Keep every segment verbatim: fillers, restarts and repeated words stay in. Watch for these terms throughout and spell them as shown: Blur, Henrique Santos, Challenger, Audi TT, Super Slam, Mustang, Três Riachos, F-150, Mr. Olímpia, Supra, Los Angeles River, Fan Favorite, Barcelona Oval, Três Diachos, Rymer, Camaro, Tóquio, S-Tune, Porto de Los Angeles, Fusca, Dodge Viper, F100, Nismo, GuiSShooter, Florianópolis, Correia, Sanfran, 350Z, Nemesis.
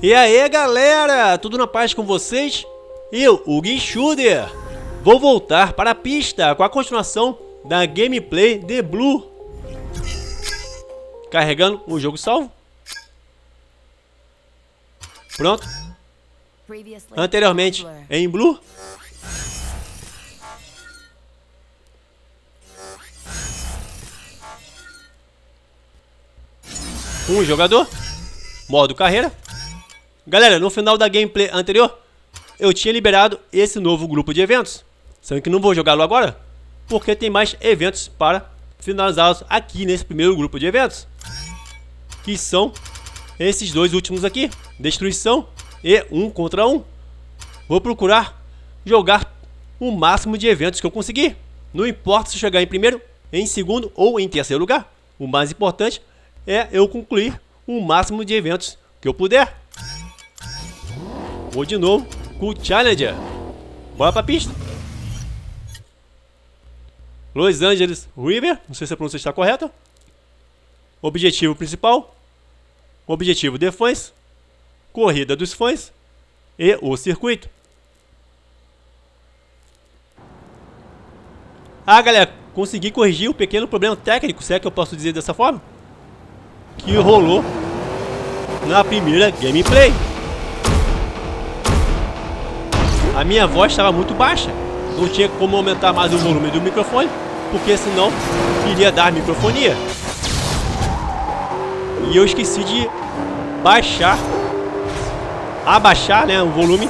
E aí galera, tudo na paz com vocês? Eu, o GuiSShooter, vou voltar para a pista com a continuação da gameplay de Blur. Carregando o jogo salvo. Pronto. Anteriormente em Blur. Um jogador. Modo carreira. Galera, no final da gameplay anterior, eu tinha liberado esse novo grupo de eventos. Sendo que não vou jogá-lo agora, porque tem mais eventos para finalizá-los aqui nesse primeiro grupo de eventos. Que são esses dois últimos aqui, destruição e um contra um. Vou procurar jogar o máximo de eventos que eu conseguir. Não importa se eu chegar em primeiro, em segundo ou em terceiro lugar. O mais importante é eu concluir o máximo de eventos que eu puder. Vou de novo com o Challenger. Bora pra pista. Los Angeles River. Não sei se a pronúncia está correta. Objetivo principal. Objetivo de fãs. Corrida dos fãs. E o circuito. Ah, galera. Consegui corrigir um pequeno problema técnico. Se é que eu posso dizer dessa forma? Que rolou na primeira gameplay. A minha voz estava muito baixa, não tinha como aumentar mais o volume do microfone, porque senão iria dar microfonia. E eu esqueci de baixar, abaixar, né, o volume.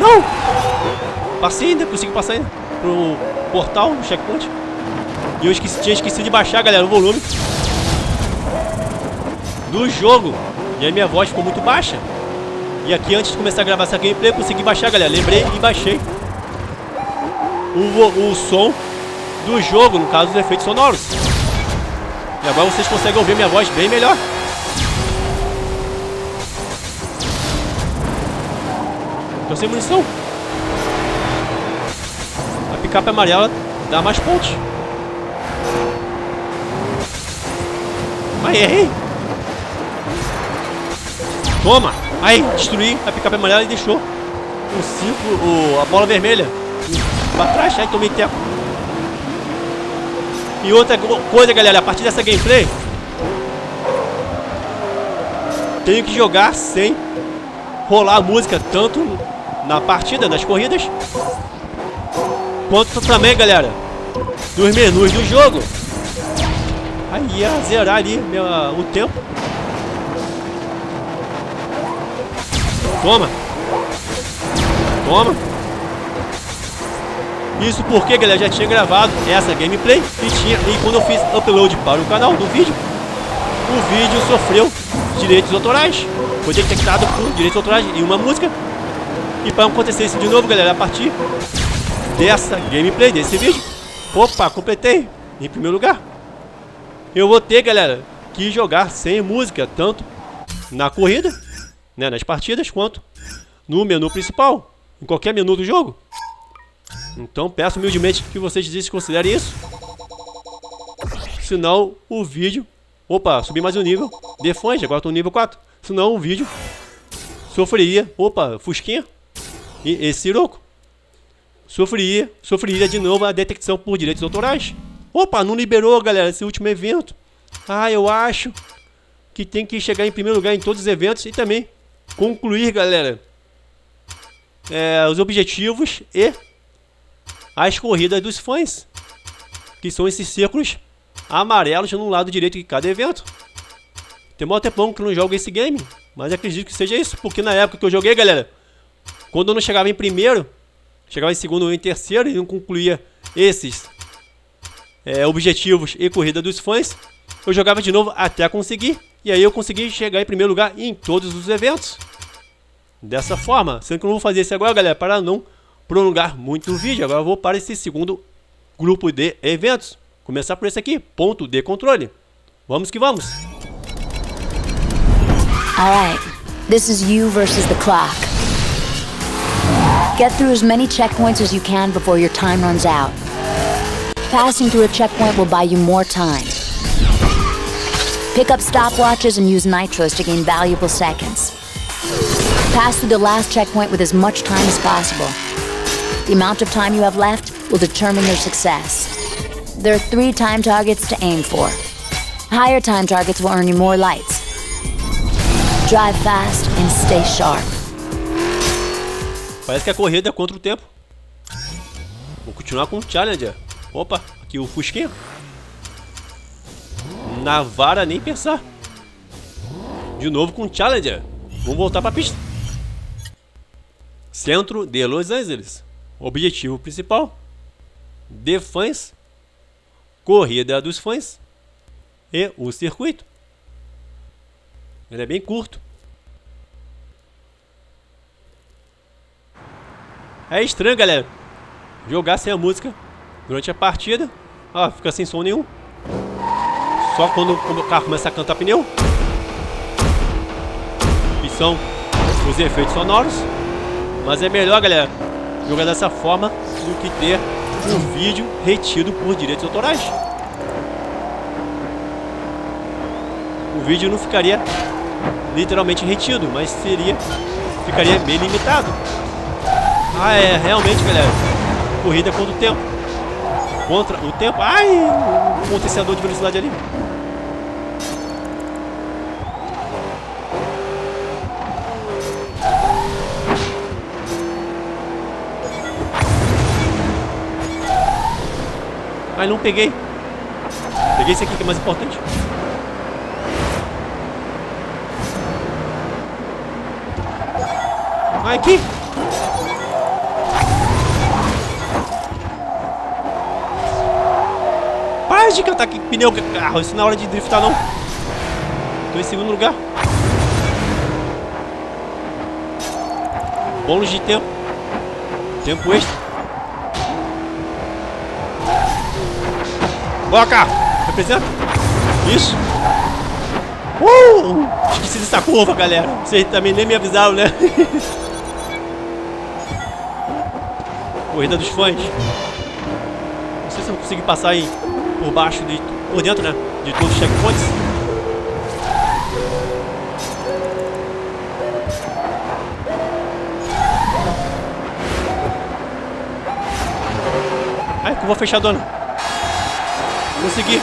Não! Passei ainda, consigo passar ainda pro portal, no checkpoint. E eu esqueci, tinha esquecido de baixar, galera, o volume do jogo. E a minha voz ficou muito baixa. E aqui, antes de começar a gravar essa gameplay, eu consegui baixar, galera. Lembrei e baixei o, o som do jogo, no caso, os efeitos sonoros. E agora vocês conseguem ouvir minha voz bem melhor. Tô sem munição. A picape amarela dá mais pontos. Mas errei. Toma! Aí, destruí a picape amarela e deixou o círculo, o, a bola vermelha pra trás, aí tomei tempo. E outra coisa, galera, a partir dessa gameplay, tenho que jogar sem rolar a música, tanto na partida, nas corridas, quanto também, galera, dos menus do jogo. Aí ia zerar ali meu, o tempo. Toma! Toma! Isso porque, galera, já tinha gravado essa gameplay e, tinha, e quando eu fiz upload para o canal do vídeo, o vídeo sofreu direitos autorais. Foi detectado por direitos autorais em uma música. E para acontecer isso de novo, galera, a partir dessa gameplay, desse vídeo... Opa, completei! Em primeiro lugar, eu vou ter, galera, que jogar sem música, tanto na corrida... Né, nas partidas, quanto no menu principal, em qualquer menu do jogo. Então peço humildemente que vocês desconsiderem isso, senão o vídeo... Opa, subi mais um nível de fãs, agora estou no nível quatro. Senão o vídeo sofreria... Opa, Fusquinha e esse Siroco sofreria, sofreria de novo a detecção por direitos autorais. Opa, não liberou, galera, esse último evento. Ah, eu acho que tem que chegar em primeiro lugar em todos os eventos e também concluir, galera, é, os objetivos e as corridas dos fãs, que são esses círculos amarelos no lado direito de cada evento. Tem mó tempão que eu não jogo esse game, mas acredito que seja isso, porque na época que eu joguei, galera, quando eu não chegava em primeiro, chegava em segundo ou em terceiro e não concluía esses é, objetivos e corrida dos fãs, eu jogava de novo até conseguir. E aí eu consegui chegar em primeiro lugar em todos os eventos. Dessa forma. Sendo que eu não vou fazer isso agora, galera, para não prolongar muito o vídeo. Agora eu vou para esse segundo grupo de eventos. Começar por esse aqui, ponto de controle. Vamos que vamos. Alright, this is you versus the clock. Get through as many checkpoints as you can before your time runs out. Passing through a checkpoint will buy you more time. Pick up stopwatches and use nitros to gain valuable seconds. Pass through the last checkpoint with as much time as possible. The amount of time you have left will determine your success. There are three time targets to aim for. Higher time targets will earn you more lights. Drive fast and stay sharp. Parece que a corrida é contra o tempo. Vou continuar com o Challenger. Opa, aqui o Fusquinha. Na vara, nem pensar. De novo com o Challenger. Vamos voltar para a pista. Centro de Los Angeles. Objetivo principal: de fãs, corrida dos fãs e o circuito. Ele é bem curto. É estranho, galera, jogar sem a música durante a partida. Ah, fica sem som nenhum. Só quando o carro começa a cantar pneu. E são os efeitos sonoros. Mas é melhor, galera, jogar dessa forma do que ter um vídeo retido por direitos autorais. O vídeo não ficaria literalmente retido, mas seria, ficaria bem limitado. Ah, é, realmente, galera, corrida contra o tempo. Contra o tempo. Ai, o potenciador de velocidade ali. Ai, não peguei. Peguei esse aqui que é mais importante. Ai, aqui. Para de cantar que pneu que carro. Isso não é hora de driftar, não. Tô em segundo lugar. Bônus de tempo. Tempo extra. Bora, carro! Representa! Isso! Uh! Esqueci dessa curva, galera! Vocês também nem me avisaram, né? Corrida dos fãs. Não sei se eu consegui passar aí por baixo, de, por dentro, né? De todos os checkpoints. Ai, curva fechadona. Consegui.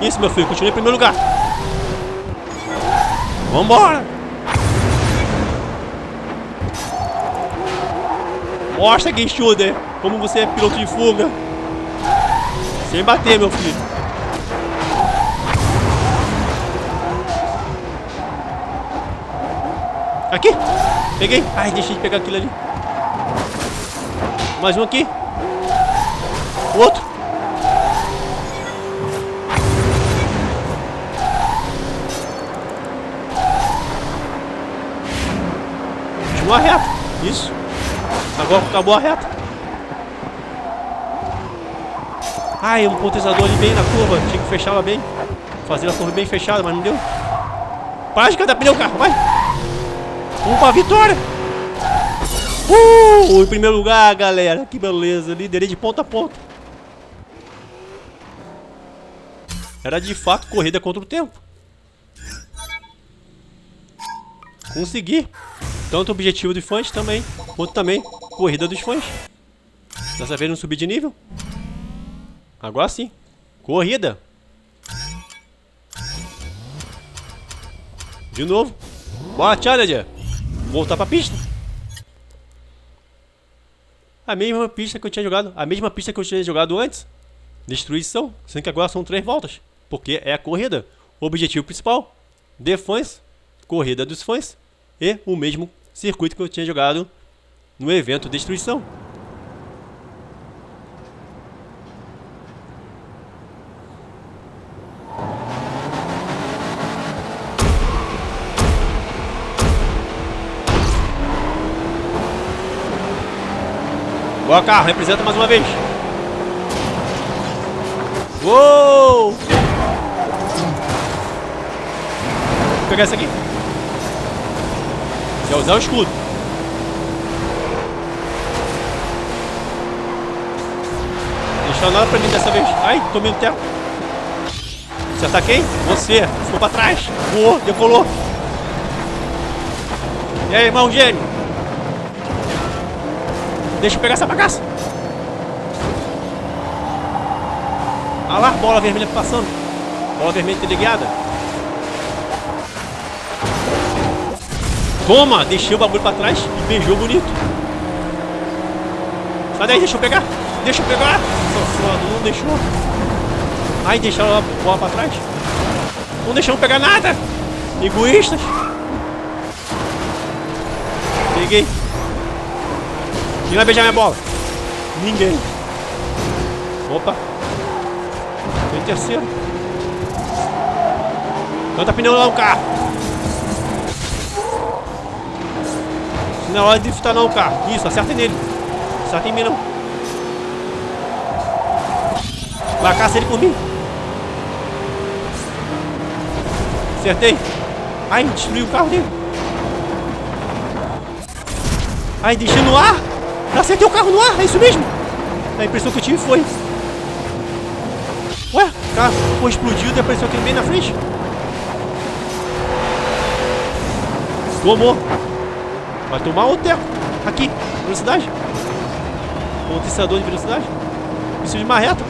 Isso, meu filho. Continue em primeiro lugar. Vambora. Mostra, GuiSShooter, como você é piloto de fuga. Sem bater, meu filho. Aqui. Peguei. Ai, deixei de pegar aquilo ali. Mais um aqui. Outro. Continua a reta. Isso. Agora acabou a reta. Ai, um potenciador ali bem na curva. Tinha que fechar ela bem. Fazer a curva bem fechada, mas não deu. Para de cadar pneu, carro. Vai. Vamos para a vitória. Uh, em primeiro lugar, galera. Que beleza. Liderei de ponta a ponta. Era de fato corrida contra o tempo. Consegui. Tanto o objetivo dos fãs também, quanto também corrida dos fãs. Dessa vez não subi de nível. Agora sim. Corrida. De novo. Bora, Challenger. Voltar pra pista. A mesma pista que eu tinha jogado, a mesma pista que eu tinha jogado antes. Destruição, sendo que agora são três voltas, porque é a corrida. O objetivo principal, de fãs, corrida dos fãs e o mesmo circuito que eu tinha jogado no evento Destruição. Boa, carro, representa mais uma vez. Uou! Vou pegar essa aqui. Quer usar o escudo. deixaram nada pra mim dessa vez. Ai, tomei no tempo. Você ataquei? Você. Ficou pra trás. Voou, decolou. E aí, irmão gêmeo? Deixa eu pegar essa bagaça. Olha lá, bola vermelha passando. Bola vermelha teleguiada. Toma! Deixei o bagulho pra trás e beijou bonito. Sai daí, deixa eu pegar. Deixa eu pegar. Só, não deixou. Ai, deixaram a bola pra trás. Não deixaram pegar nada. Egoístas. Peguei. Quem vai beijar minha bola? Ninguém. Opa. Tem terceiro. Canta pneu lá no carro. Não é hora de driftar não o carro. Isso, acerta nele. Acerta em mim não. Bacaça ele por mim. Acertei. Ai, destruiu o carro dele. Ai, deixei no ar. Acertei o carro no ar, é isso mesmo. A impressão que eu tive foi... Ué, o carro foi explodido e apareceu aquele bem na frente. Tomou. Vai tomar outro tempo. Aqui, velocidade. Potenciador de velocidade. Preciso de uma reta.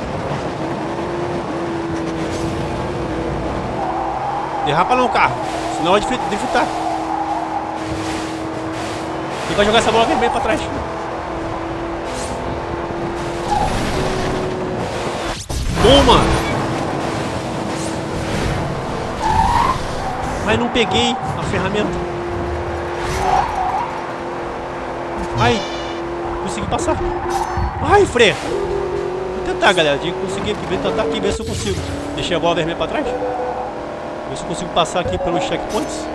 Derrapa não o carro, senão é de fritar. E vai jogar essa bola vermelha pra trás. Toma! Mas não peguei a ferramenta. Ai, consegui passar. Ai, freia! Vou tentar, galera. Tinha que conseguir aqui, vou tentar aqui, ver se eu consigo. Deixei a bola vermelha pra trás. Ver se eu consigo passar aqui pelos checkpoints.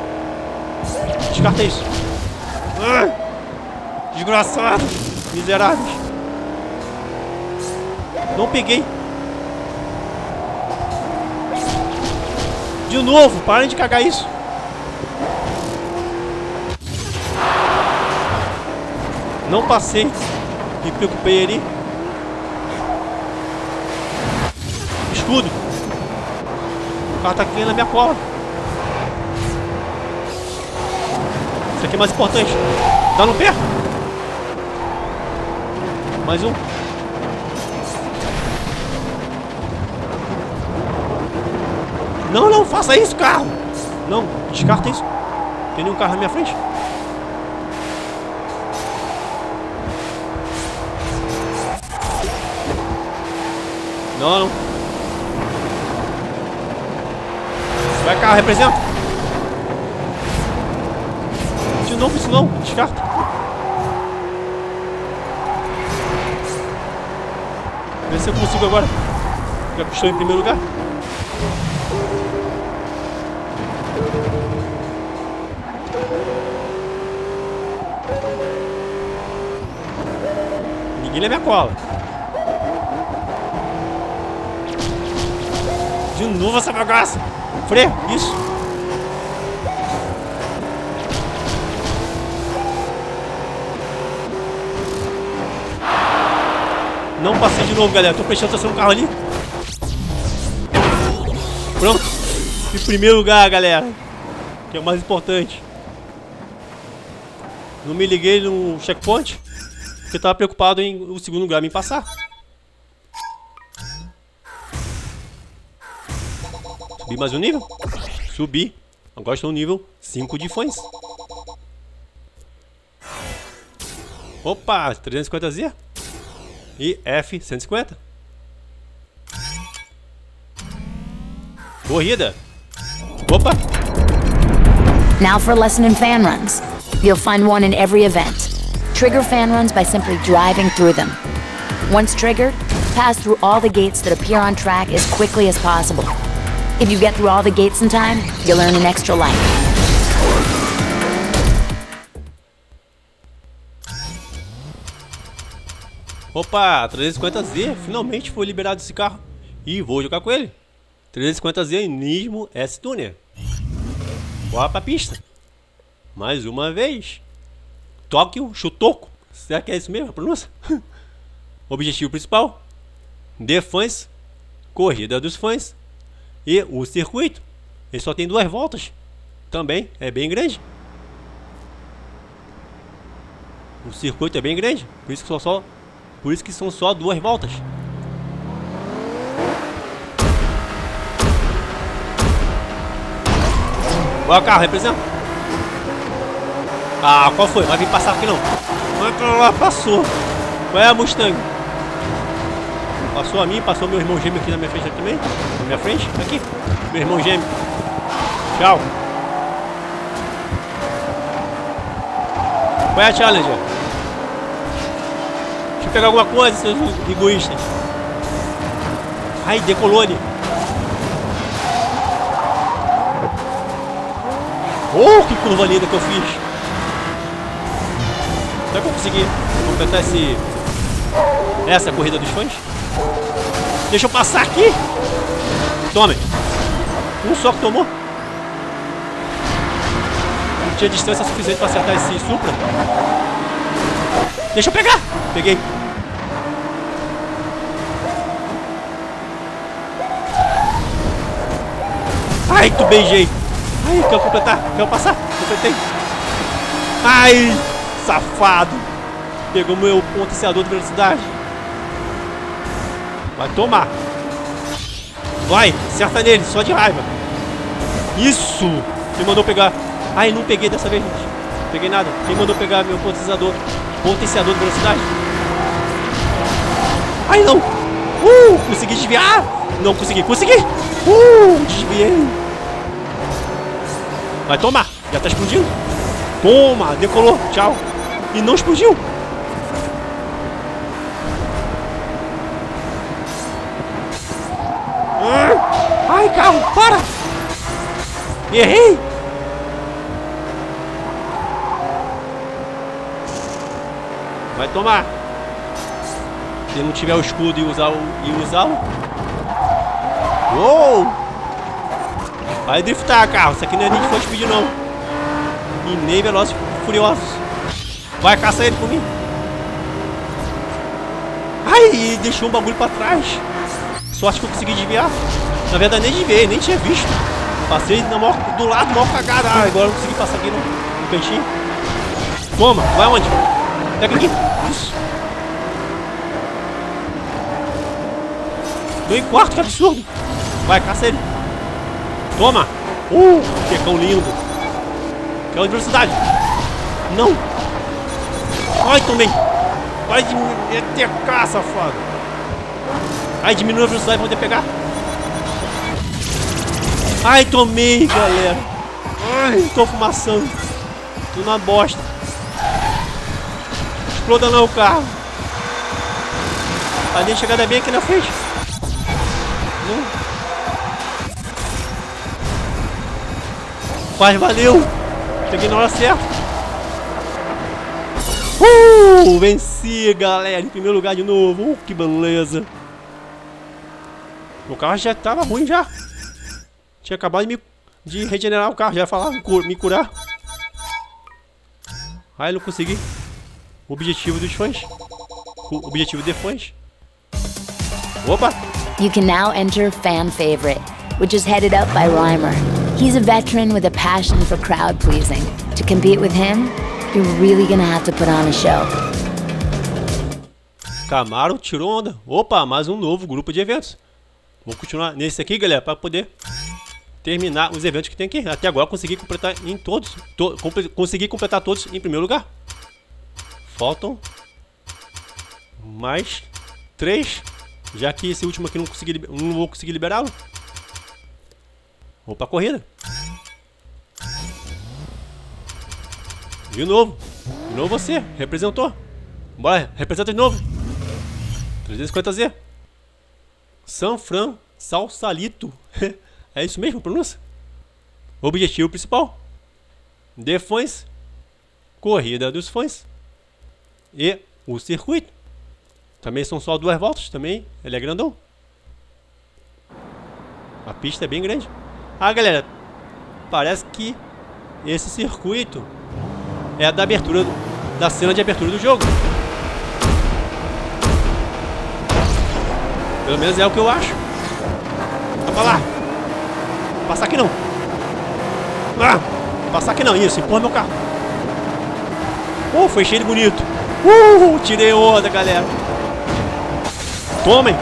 Descarta isso. Desgraçado. Miseráveis. Não peguei. De novo, parem de cagar isso. Não passei. Me preocupei ali. Escudo. O carro tá aqui na minha cola. Isso aqui é mais importante. Dá no pé. Mais um. Não, não, faça isso, carro. Não, descarta isso. Tem nenhum carro na minha frente. Não, não. Vai, carro, representa. De novo isso não, descarta. Vê se eu consigo agora. Já puxou em primeiro lugar. Ninguém leva a cola. De novo essa bagaça. Freio, isso. Não passei de novo, galera. Tô prestando atenção no carro ali. Pronto. Em primeiro lugar, galera. Que é o mais importante. Não me liguei no checkpoint. Porque tava preocupado em o segundo lugar me passar. Subi mais um nível? Subi. Agora estou no nível cinco de fãs. Opa! trezentos e cinquenta Z e F cento e cinquenta. Corrida! Opa! Now for lesson in fan runs. You'll find one in every event. Trigger fan runs by simply driving through them. Once triggered, pass through all the gates that appear on track as quickly as possible. If you get through all the gates in time, you'll earn an extra life. Opa, trezentos e cinquenta Z, finalmente foi liberado esse carro. E vou jogar com ele. trezentos e cinquenta Z Nismo S-Tune. Bora pra pista. Mais uma vez. Tóquio, Chutoku. Será que é isso mesmo a pronúncia? Objetivo principal. de fãs, corrida dos fãs e o circuito. Ele só tem duas voltas, também é bem grande. O circuito é bem grande, por isso que, só, só, por isso que são só duas voltas. Olha o carro, representa. Ah, qual foi? Vai vir passar aqui não. Lá passou. Qual é a Mustang? Passou a mim, passou meu irmão gêmeo aqui na minha frente também. Na minha frente, aqui. Meu irmão gêmeo. Tchau. Qual é a Challenger? Deixa eu pegar alguma coisa, seus egoístas. Ai, decolou ali. Oh, que curva linda que eu fiz! Será que eu consegui completar esse... essa corrida dos fãs? Deixa eu passar aqui! Tome! Um só que tomou! Não tinha distância suficiente para acertar esse Supra. Deixa eu pegar! Peguei! Ai, tu beijei! Ai, quero completar, quero passar, completei. Ai, safado. Pegou meu potenciador de velocidade. Vai tomar. Vai, acerta nele, só de raiva. Isso, me mandou pegar. Ai, não peguei dessa vez, gente. Não peguei nada, quem mandou pegar meu potenciador Potenciador de velocidade. Ai, não. Uh, consegui desviar. Não consegui, consegui. Uh, desviei. Vai tomar, já tá explodindo. Toma, decolou, tchau. E não explodiu. Ai, carro, para. Errei. Vai tomar. Se não tiver o escudo e usar o... e usá-lo. Uou. Vai driftar, carro. Isso aqui não é Need for Speed, não. E nem Velozes Furiosos. Vai, caça ele por mim. Ai, deixou um bagulho pra trás. Sorte que eu consegui desviar. Na verdade, nem desviei, nem tinha visto. Passei na maior, do lado, maior cagada. Ah, agora eu não consegui passar aqui no, no peixinho. Toma, vai onde? Pega aqui. Isso. Tô em quarto, que absurdo. Vai, caça ele. Toma! Uh! Checão lindo! Que é velocidade! Não! Ai, tomei! Vai diminuir a caça, safado! Ai, diminui a velocidade pra poder pegar! Ai, tomei, galera! Ai, tô fumaçando! Tô na bosta! Exploda não o carro! A linha de chegada é bem aqui na frente! Não! Mas valeu! Cheguei na hora certa! Uh! Venci, galera! Em primeiro lugar de novo! Uh, que beleza! O carro já tava ruim já! Tinha acabado de, me, de regenerar o carro, já ia falar, me curar! Aí não consegui! O objetivo dos fãs! O objetivo de fãs! Opa! You can now enter Fan Favorite, which is headed up by Rymer. He's a veteran with a passion for crowd pleasing. To compete with him, you're really gonna have to put on a show. Camaro tirou onda. Opa, mais um novo grupo de eventos. Vou continuar nesse aqui, galera, para poder terminar os eventos que tem aqui. Até agora consegui completar em todos. To, comple, consegui completar todos em primeiro lugar. Faltam mais três, já que esse último aqui não consegui, não vou conseguir liberá-lo. Vou pra corrida. De novo. De novo você. Representou. Bora. Representa de novo. trezentos e cinquenta Z. Sanfran. Sausalito. É isso mesmo a pronúncia? Objetivo principal. De fãs. Corrida dos fãs. E o circuito. Também são só duas voltas. Também ele é grandão. A pista é bem grande. Ah, galera, parece que esse circuito é da abertura, da cena de abertura do jogo. Pelo menos é o que eu acho. Vai pra lá. Passar aqui não. Ah, passar aqui não. Isso, empurra meu carro. Uh, foi cheio de bonito. Uh, tirei onda, galera. Tomem.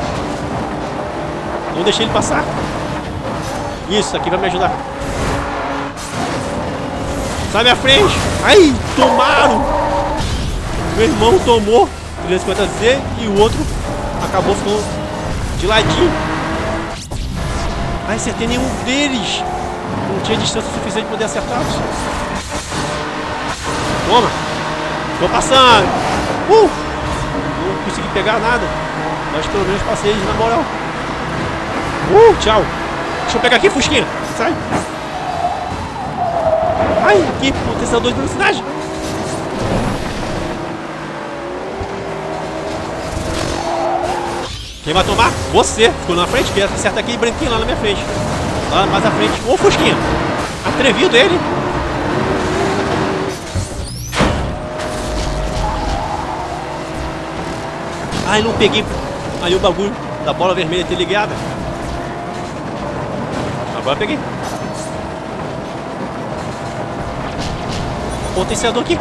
Não deixei ele passar. Isso aqui vai me ajudar. Sai minha frente. Ai, tomaram. Meu irmão tomou trezentos e cinquenta Z e o outro acabou ficando de ladinho. Ai, acertei nenhum deles. Não tinha distância suficiente para poder acertar. Toma. Tô passando. Uh, não consegui pegar nada. Mas pelo menos passei na moral. Uh, tchau. Deixa eu pegar aqui, Fusquinha. Sai. Ai, que potencial dois de velocidade. Quem vai tomar? Você. Ficou na frente. Quer acertar aqui, branquinho lá na minha frente. Lá mais à frente. Ô, Fusquinha. Atrevido ele. Ai, não peguei. Aí o bagulho da bola vermelha ter ligado. Agora peguei. Potenciador aqui.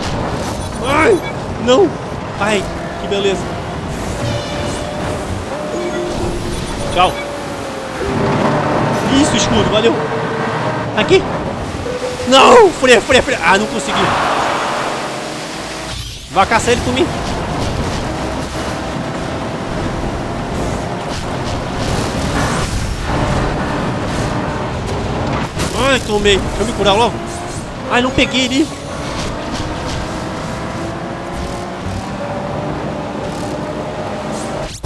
Ai, não. Ai, que beleza. Tchau. Isso, escudo, valeu. Aqui. Não, freia, freia, freia. Ah, não consegui. Vai caçar ele comigo. Ai, tomei. Deixa eu me curar logo. Ai, não peguei ele.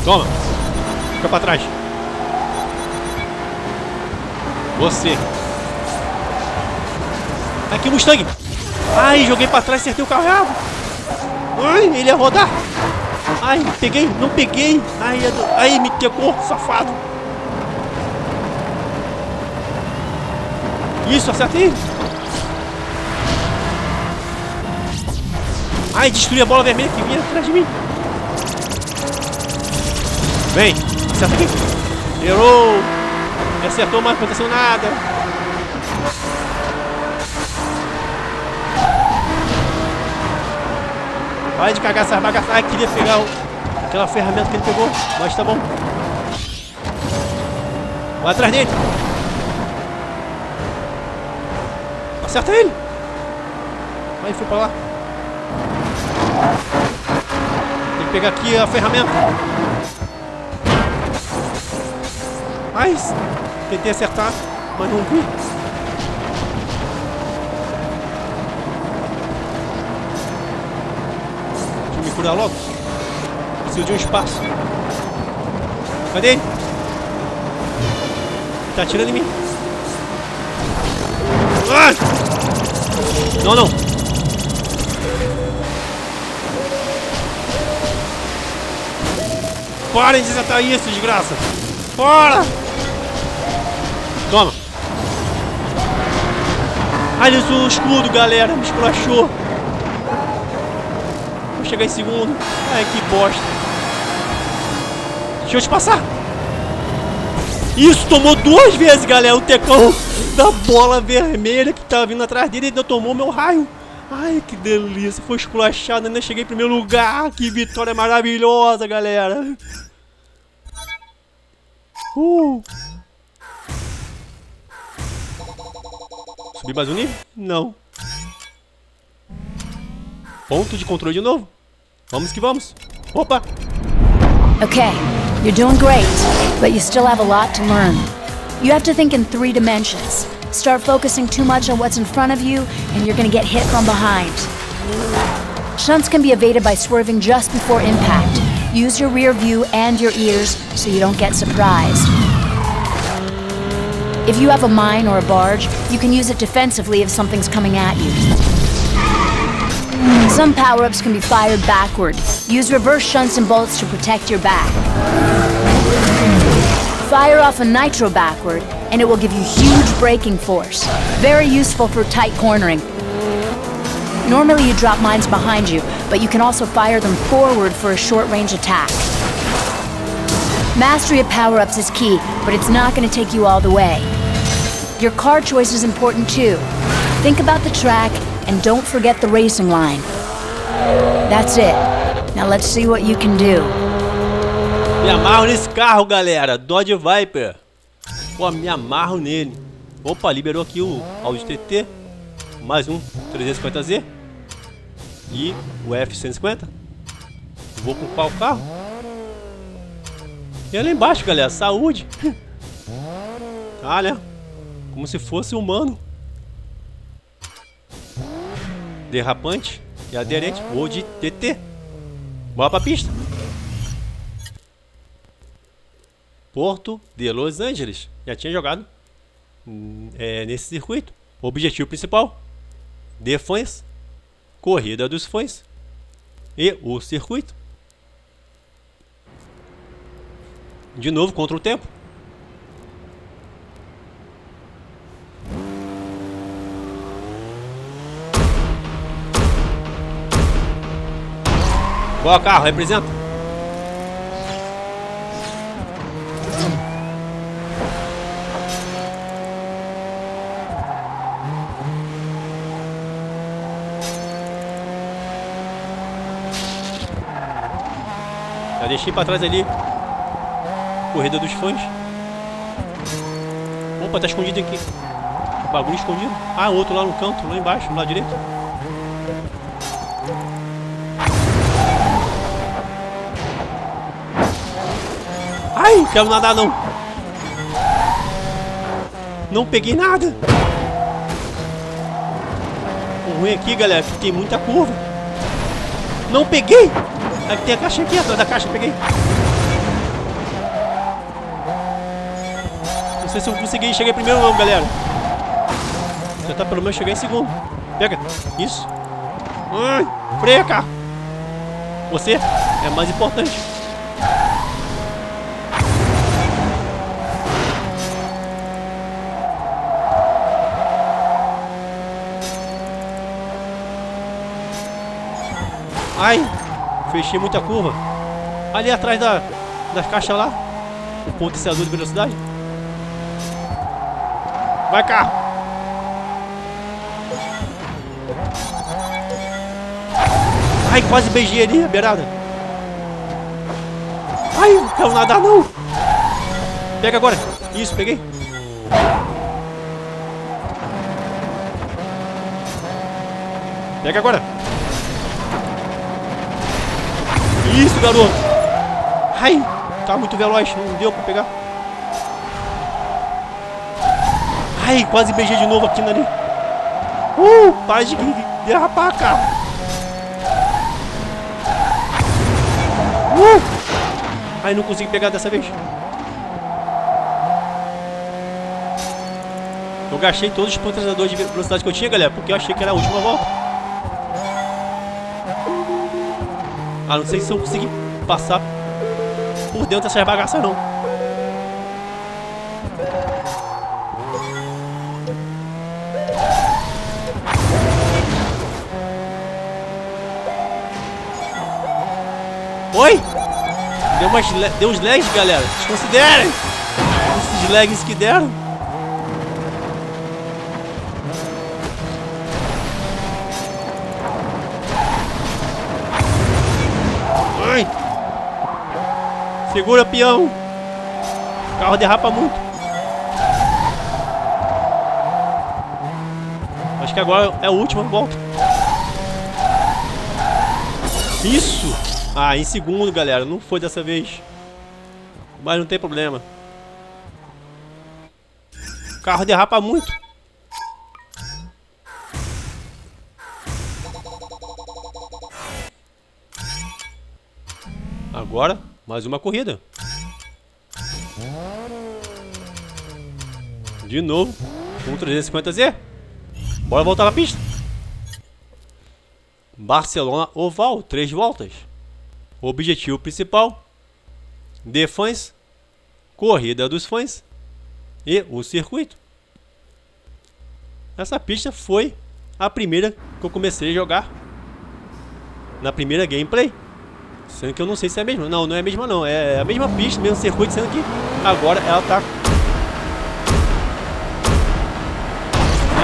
Toma. Fica pra trás. Você. Aqui, Mustang. Ai, joguei pra trás, acertei o carro errado. Ai, ele ia rodar. Ai, peguei. Não peguei. Ai, ai, me quebrou, safado. Isso, acertei. Ai, destruí a bola vermelha que vinha atrás de mim. Vem, acerta aqui. Errou. Me acertou, mas não aconteceu nada. Vai de cagar essas bagaças. Ai, queria pegar o... aquela ferramenta que ele pegou, mas tá bom. Vai atrás dele. Acerta ele! Aí foi pra lá. Tem que pegar aqui a ferramenta. Mas tentei acertar, mas não vi. Deixa eu me curar logo. Preciso de um espaço. Cadê ele? Ele tá atirando em mim. Ah! Não, não. Parem de acertar isso, desgraça. Fora! Toma. Ai, ele usou o escudo, galera. Me esculachou. Vou chegar em segundo. Ai, que bosta. Deixa eu te passar. Isso, tomou duas vezes, galera. O tecão da bola vermelha que tava vindo atrás dele ainda tomou meu raio. Ai, que delícia. Foi esculachado, ainda cheguei em primeiro lugar. Que vitória maravilhosa, galera. Uh. Subi mais um nível? Não. Ponto de controle de novo. Vamos que vamos. Opa. Ok. You're doing great, but you still have a lot to learn. You have to think in three dimensions. Start focusing too much on what's in front of you, and you're gonna get hit from behind. Shunts can be evaded by swerving just before impact. Use your rear view and your ears so you don't get surprised. If you have a mine or a barge, you can use it defensively if something's coming at you. Some power-ups can be fired backward. Use reverse shunts and bolts to protect your back. Fire off a nitro backward, and it will give you huge braking force. Very useful for tight cornering. Normally you drop mines behind you, but you can also fire them forward for a short-range attack. Mastery of power-ups is key, but it's not going to take you all the way. Your car choice is important too. Think about the track and don't forget the racing line. That's it. Now let's see what you can do. Me amarro nesse carro, galera. Dodge Viper. Pô, me amarro nele. Opa, liberou aqui o Audi T T. Mais um trezentos e cinquenta Z. E o F cento e cinquenta. Vou com qual carro? E lá embaixo, galera. Saúde. Ah, né? Como se fosse humano. Derrapante e aderente. Vou de T T. Bora pra pista. Porto de Los Angeles. Já tinha jogado é, nesse circuito. Objetivo principal: de fãs, corrida dos fãs e o circuito. De novo contra o tempo. Qual carro representa? Já deixei para trás ali. Corrida dos fãs. Opa, tá escondido aqui. Bagulho escondido. Ah, outro lá no canto, lá embaixo, no lado direito. Ai, não quero nadar não. Não peguei nada. O ruim aqui, galera, é que tem muita curva. Não peguei. Aqui tem a caixa aqui, atrás da caixa eu peguei. Não sei se eu consegui chegar em primeiro não, galera. Já tá pelo menos chegar em segundo. Pega. Isso. Ai, freia, carro. Você é mais importante. Ai, fechei muita curva. Ali atrás da, da caixa lá. O potenciador de velocidade. Vai, carro. Ai, quase beijei ali a beirada. Ai, não quero nadar não. Pega agora. Isso, peguei. Pega agora. Isso, garoto! Ai, tá muito veloz, não deu pra pegar. Ai, quase beijei de novo aqui na ali. Uh, para de derrapar, cara. Uh! Ai, não consegui pegar dessa vez. Eu gastei todos os potenciadores de velocidade que eu tinha, galera, porque eu achei que era a última volta. Ah, não sei se eu consegui passar por dentro dessas bagaças não. Oi? Deu, umas, deu uns lags, galera. Desconsiderem esses lags que deram. Segura, peão. O carro derrapa muito. Acho que agora é a última volta. Isso. Ah, em segundo, galera. Não foi dessa vez. Mas não tem problema. O carro derrapa muito. Agora... mais uma corrida. De novo. Um trezentos e cinquenta Z. Bora voltar pra pista. Barcelona Oval. Três voltas. Objetivo principal: de fãs, corrida dos fãs e o circuito. Essa pista foi a primeira que eu comecei a jogar. Na primeira gameplay. Sendo que eu não sei se é a mesma. Não, não é a mesma não. É a mesma pista, mesmo circuito, sendo que agora ela tá...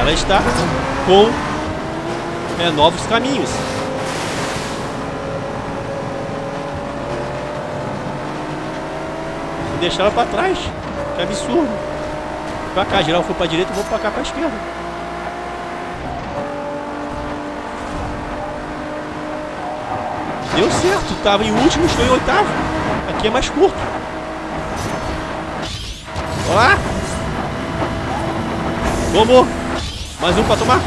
Ela está com é, novos caminhos. Deixar ela pra trás. Que absurdo. Pra cá, geral foi pra direita, eu vou pra cá pra esquerda. Deu certo, tava em último, estou em oitavo. Aqui é mais curto. Olha lá. Tomou. Mais um pra tomar.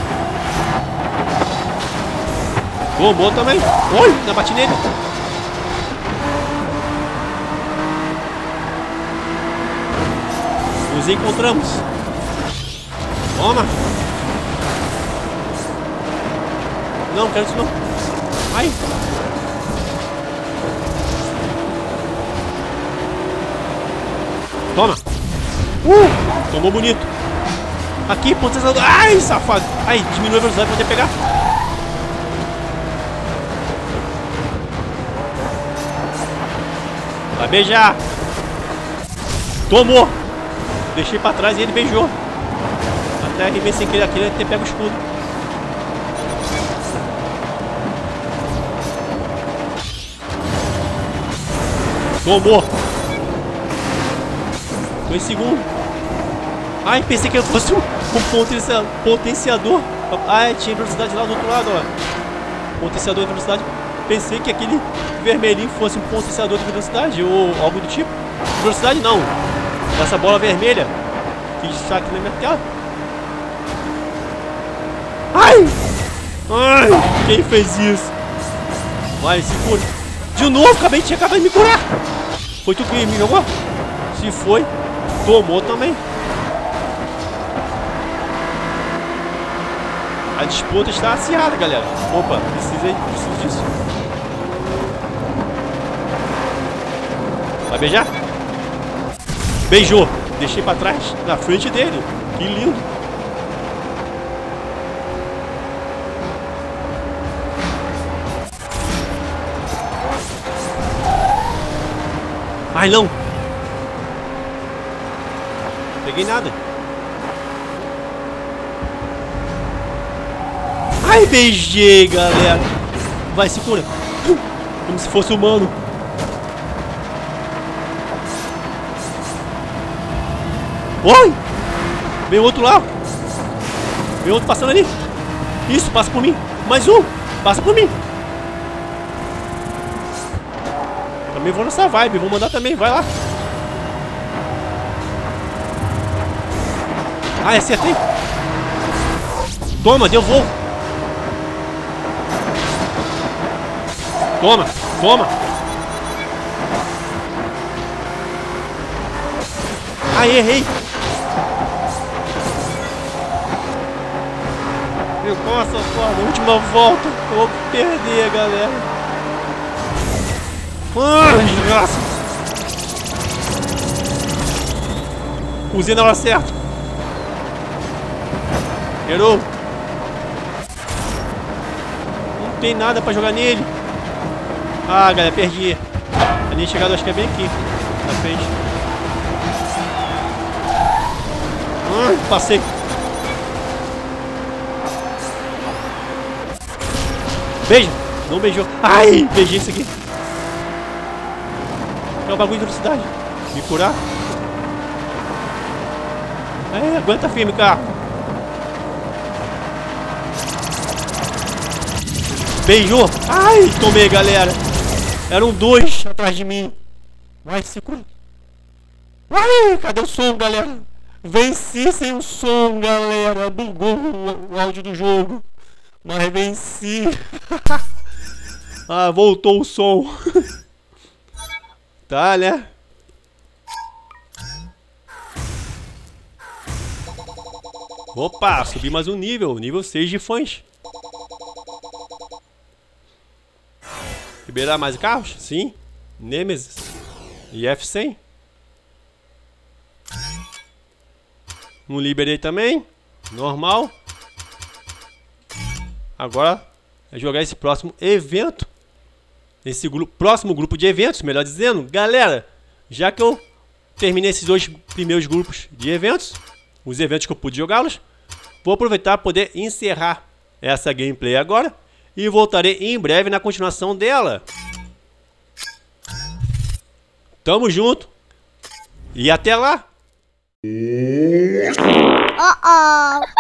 Tomou também. Oi, na batineta. Nos encontramos. Toma. Não, quero isso não. Ai. Toma. Uh, tomou bonito. Aqui, potencial. Ai, safado. Ai, diminui a velocidade pra poder pegar. Vai beijar. Tomou. Deixei pra trás e ele beijou. Até arremei sem querer aquele, ele ter pego o escudo. Tomou. Foi em segundo. Ai, pensei que eu fosse um, um potenciador. Ai, tinha velocidade lá do outro lado, ó. Potenciador de velocidade. Pensei que aquele vermelhinho fosse um potenciador de velocidade ou algo do tipo. Velocidade não. Essa bola vermelha que está aqui na minha tela. Ai! Ai! Quem fez isso? Vai, se cura. De novo, acabei de acabar de me curar. Foi tu que me jogou? Se foi, tomou também. A disputa está acirrada, galera. Opa, precisei, preciso disso. Vai beijar? Beijou. Deixei pra trás, na frente dele. Que lindo. Ai, não. Peguei nada. Ai, beijei, galera. Vai, se cura. Como se fosse humano. Oi! Vem outro lá! Vem outro passando ali! Isso, passa por mim! Mais um! Passa por mim! Também vou nessa vibe, vou mandar também, vai lá! Ah, acertei! Toma, deu voo! Toma! Toma! Ah, errei! Nossa, foda, última volta, eu vou perder, galera. Ai, desgraça. Usei na hora certa. Errou. Não tem nada pra jogar nele. Ah, galera, perdi. A linha de chegada acho que é bem aqui. Na frente. Ai, passei. Beija! Não beijou. Ai! Beijei isso aqui. É um bagulho de velocidade. Me curar. É, aguenta firme, cara. Beijou. Ai! Tomei, galera. Eram dois atrás de mim. Vai, se cura. Ai! Cadê o som, galera? Venci sem o som, galera. Bugou o áudio do jogo. Mas venci. Ah, voltou o som. Tá, né? Opa, subi mais um nível. Nível seis de fãs. Liberar mais carros? Sim. Nemesis e F cem. Um liberei também. Normal. Agora é jogar esse próximo evento nesse grupo, próximo grupo de eventos, melhor dizendo. Galera, já que eu terminei esses dois primeiros grupos de eventos, os eventos que eu pude jogá-los, vou aproveitar para poder encerrar essa gameplay agora e voltarei em breve na continuação dela. Tamo junto e até lá! Oh, oh.